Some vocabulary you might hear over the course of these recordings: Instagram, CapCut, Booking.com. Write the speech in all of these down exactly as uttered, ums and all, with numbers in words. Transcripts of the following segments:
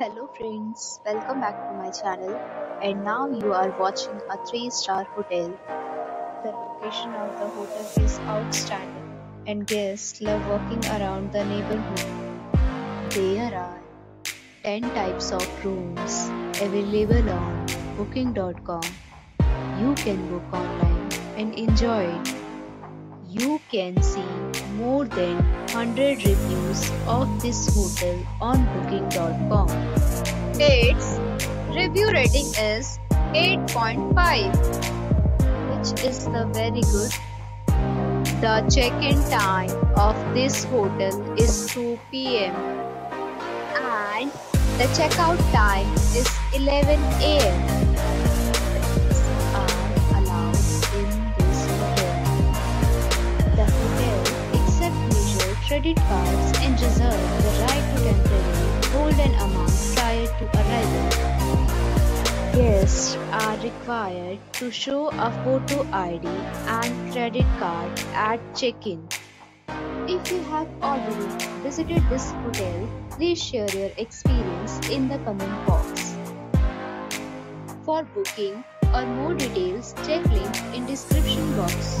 Hello friends, welcome back to my channel, and now you are watching a three star hotel. The location of the hotel is outstanding and guests love walking around the neighborhood. There are ten types of rooms available on Booking dot com. You can book online and enjoy it. You can see more than one hundred reviews of this hotel on Booking dot com. Its review rating is eight point five, which is the very good. The check-in time of this hotel is two P M and the checkout time is eleven A M Credit cards and reserve the right to temporarily hold an amount prior to arrival. Guests are required to show a photo I D and credit card at check-in. If you have already visited this hotel, please share your experience in the comment box. For booking or more details, check link in description box.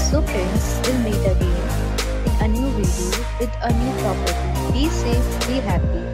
So friends, we'll meet again in a new video with a new property. Be safe, be happy.